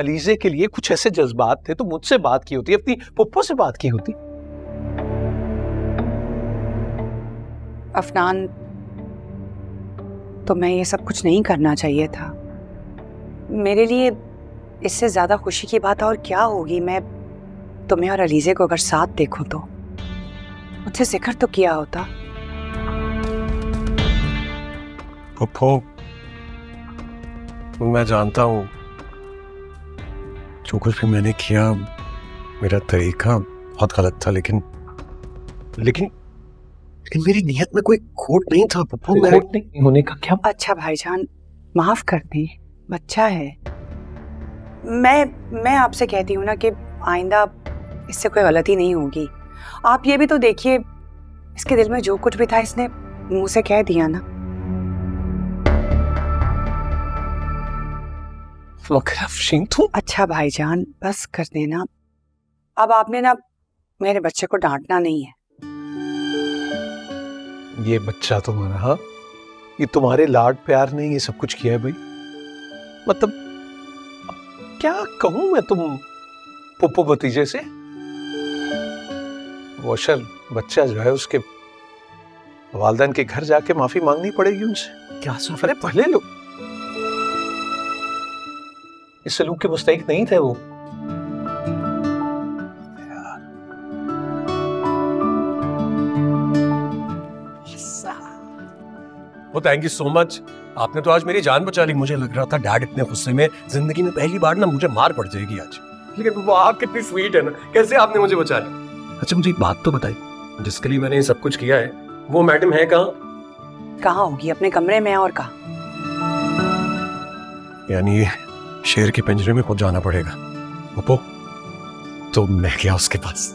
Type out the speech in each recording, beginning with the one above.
अलीज़े के लिए कुछ ऐसे जज्बात थे तो मुझसे बात की होती, अपनी पप्पो से बात की होती। अफनान, तो मैं ये सब कुछ नहीं करना चाहिए था। मेरे लिए इससे ज़्यादा खुशी की बात और क्या होगी। मैं तुम्हें और अलीज़े को अगर साथ देखूं तो मुझसे जिक्र तो किया होता। पप्पो, मैं जानता हूँ जो कुछ भी मैंने किया, मेरा तरीका बहुत गलत था, लेकिन लेकिन लेकिन मेरी नियत में कोई खोट नहीं था पप्पो। मैं खोट नहीं होने का क्या। अच्छा भाईजान, माफ कर दें, बच्चा है। मैं आपसे कहती हूँ ना कि आइंदा इससे कोई गलती नहीं होगी। आप ये भी तो देखिए, इसके दिल में जो कुछ भी था इसने मुंह से कह दिया ना। अच्छा भाईजान, बस कर देना। अब आपने ना मेरे बच्चे को डांटना नहीं है। ये बच्चा तुम्हारा, ये तुम्हारे लाड प्यार ने ये सब कुछ किया है भाई। मतलब क्या कहूँ मैं तुम पप्पो भतीजे से। वो शर बच्चा जो है उसके वालदैन के घर जाके माफी मांगनी पड़ेगी उनसे। क्या सोच रहे पहले लोग इस सलूक के मुस्तैक नहीं थे। वो थैंक यू सो मच, आपने तो आज मेरी जान बचा ली। मुझे लग रहा था डैड इतने गुस्से में, जिंदगी में पहली बार ना मुझे मार पड़ जाएगी आज। लेकिन वो आप कितनी स्वीट है ना, कैसे आपने मुझे बचा लिया। अच्छा मुझे एक बात तो बताइए, जिसके लिए मैंने ये सब कुछ किया है वो मैडम है कहाँ? कहाँ होगी, अपने कमरे में। और कहाँ, यानी शेर के पिंजरे में खुद जाना पड़ेगा। पप्पो, तो मैं गया उसके पास।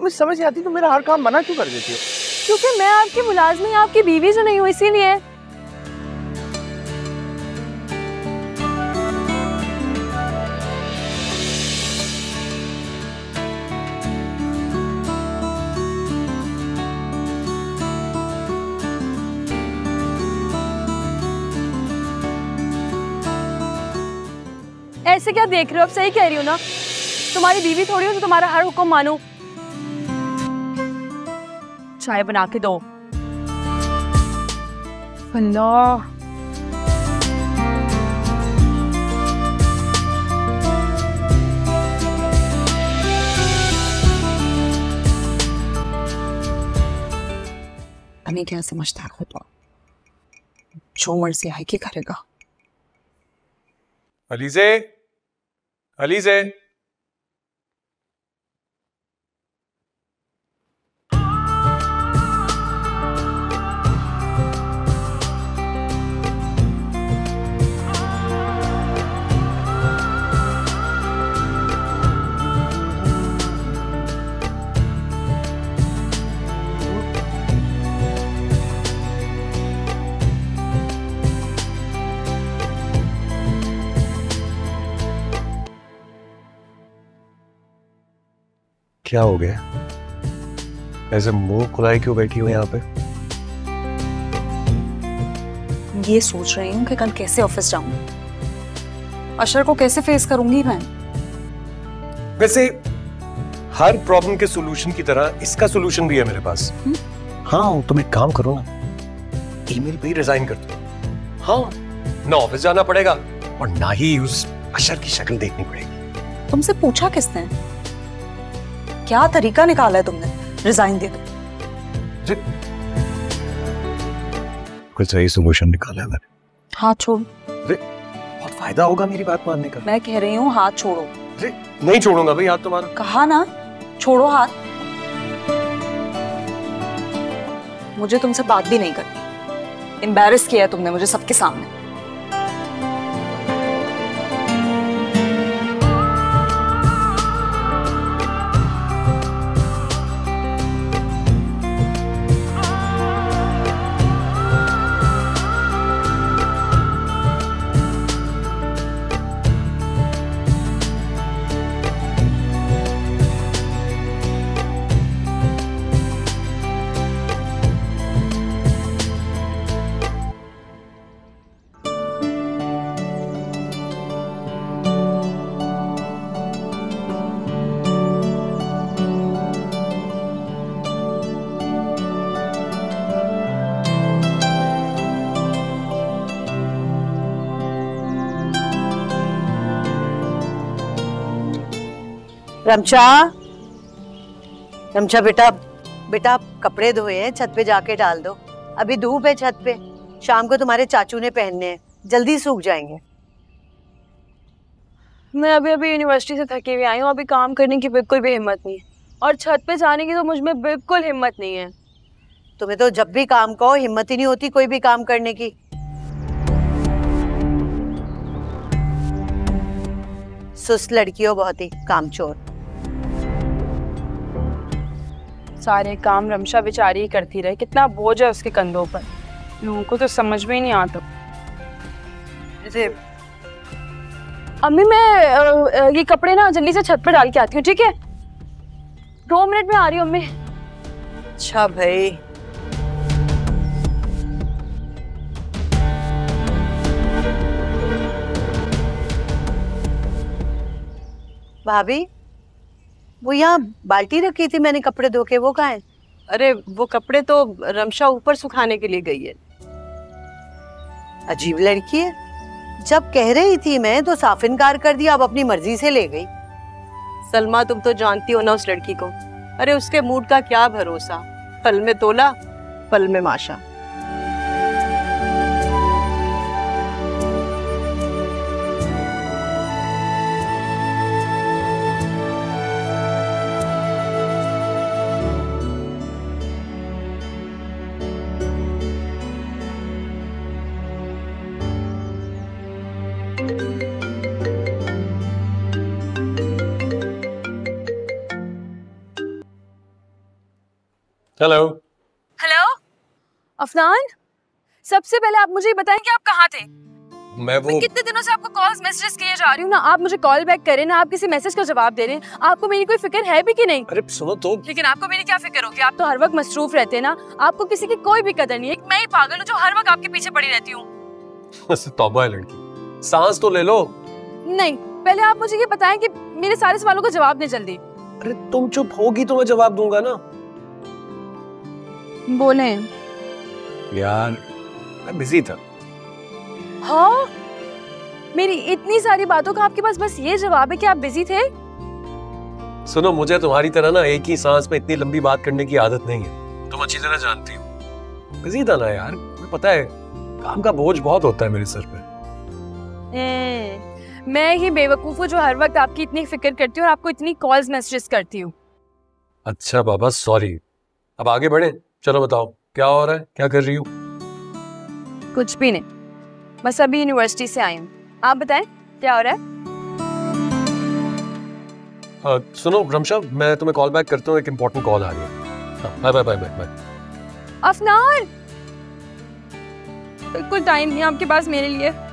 मुझे समझ नहीं आती तुम मेरा हर काम मना क्यों कर देती हो। क्योंकि मैं आपकी मुलाजमी, आपकी बीवी से नहीं हूँ, इसीलिए। ऐसे क्या देख रहे हो, अब सही कह रही हूँ ना। तुम्हारी बीवी थोड़ी हो तो तुम्हारा हर हुक्म मानूं। चाय बना के दो। अल्लाह, हमें क्या समझदार हो तो जो मर्जी आए कि करेगा। अलीज़े, अलीज़े, क्या हो गया? ऐसे मुंह खुलाए क्यों बैठी हो यहाँ पे? ये सोच रही हूँ कि कल कैसे ऑफिस जाऊँ, अशर को कैसे फेस करूंगी मैं। वैसे हर प्रॉब्लम के सॉल्यूशन की तरह इसका सॉल्यूशन भी है मेरे पास। हाँ, तुम एक काम करो ना, ईमेल पे ही रिजाइन कर दो। हाँ, ना ऑफिस जाना पड़ेगा और ना ही उस अशर की शक्ल देखनी पड़ेगी। तुमसे पूछा किसने, क्या तरीका निकाला है तुमने? रिजाइन दे दो। कुछ सही सॉल्यूशन निकाला है मैंने। हाथ छोड़। बहुत फायदा होगा मेरी बात मानने का। मैं कह रही हूँ हाथ छोड़ो। नहीं छोड़ूंगा भाई हाथ तुम्हारा। कहा ना छोड़ो हाथ। मुझे तुमसे बात भी नहीं करनी। एम्बैरस किया है तुमने मुझे सबके सामने। रमशा, रमशा बेटा, बेटा कपड़े धोए हैं, छत पे जाके डाल दो। अभी धूप है छत पे, शाम को तुम्हारे चाचू ने पहनने हैं, जल्दी सूख जाएंगे। मैं अभी अभी यूनिवर्सिटी से थकी हुई आई हूँ, अभी काम करने की बिल्कुल भी हिम्मत नहीं है, और छत पे जाने की तो मुझ में बिल्कुल हिम्मत नहीं है। तुम्हें तो जब भी काम कहो हिम्मत ही नहीं होती कोई भी काम करने की। सुस्त लड़की हो, बहुत ही कामचोर। सारे काम रमशा बेचारी ही करती रहे, कितना बोझ है उसके कंधों पर, लोगों को तो समझ में ही नहीं आता। जैसे अम्मी मैं ये कपड़े ना जल्दी से छत पर डाल के आती हूँ, ठीक है? 2 मिनट में आ रही हूँ अम्मी। अच्छा भाई, भाभी वो यहाँ बाल्टी रखी थी मैंने कपड़े धो के, वो कहाँ है? अरे वो कपड़े तो रमशा ऊपर सुखाने के लिए गई है। अजीब लड़की है, जब कह रही थी मैं तो साफ इनकार कर दिया, अब अपनी मर्जी से ले गई। सलमा तुम तो जानती हो ना उस लड़की को, अरे उसके मूड का क्या भरोसा, पल में तोला पल में माशा। हेलो हेलो अफनान, सबसे पहले आप मुझे बताएं कि आप कहाँ थे? मैं कितने दिनों से आपको कॉल्स मैसेजेस किए जा रही हूँ, ना आप मुझे कॉल बैक करें ना आप किसी मैसेज का जवाब दे रहे हैं। आपको मेरी कोई फिक्र है भी कि नहीं? अरे सुनो तो, लेकिन आपको मेरी क्या फिक्र होगी, आप तो हर वक्त मसरूफ रहते हैं ना, आपको किसी की कोई भी कदर नहीं है। मैं ही पागल हूँ जो हर वक्त आपके पीछे पड़ी रहती हूँ। तौबा है लड़की, सांस तो ले लो। नहीं, पहले आप मुझे ये बताएं कि मेरे सारे सवालों का जवाब दे जल्दी। अरे तुम चुप होगी तो मैं जवाब दूंगा ना। बोले यार मैं बिजी था। हाँ, मेरी इतनी सारी बातों का आपके पास बस ये जवाब है कि आप बिजी थे? सुनो, मुझे तुम्हारी तरह ना एक ही सांस में इतनी लंबी बात करने की आदत नहीं है, तुम अच्छी तरह जानती हो। बिजी था ना यार, मुझे पता है काम का बोझ बहुत होता है मेरे सर पे। मैं ही बेवकूफ हूँ जो हर वक्त आपकी इतनी फिक्र करती हूँ और आपको इतनी कॉल्स मैसेजेस करती हूँ। अच्छा बाबा सॉरी, अब आगे बढ़े, चलो बताओ क्या हो रहा है, क्या कर रही हो? कुछ भी नहीं, बस अभी यूनिवर्सिटी से आई हूँ। आप बताएं क्या हो रहा है? सुनो रमशा, मैं तुम्हें कॉल बैक करता हूँ, एक इम्पोर्टेंट कॉल आ रही है। Bye bye bye bye. Afnan बिल्कुल टाइम नहीं आपके पास मेरे लिए।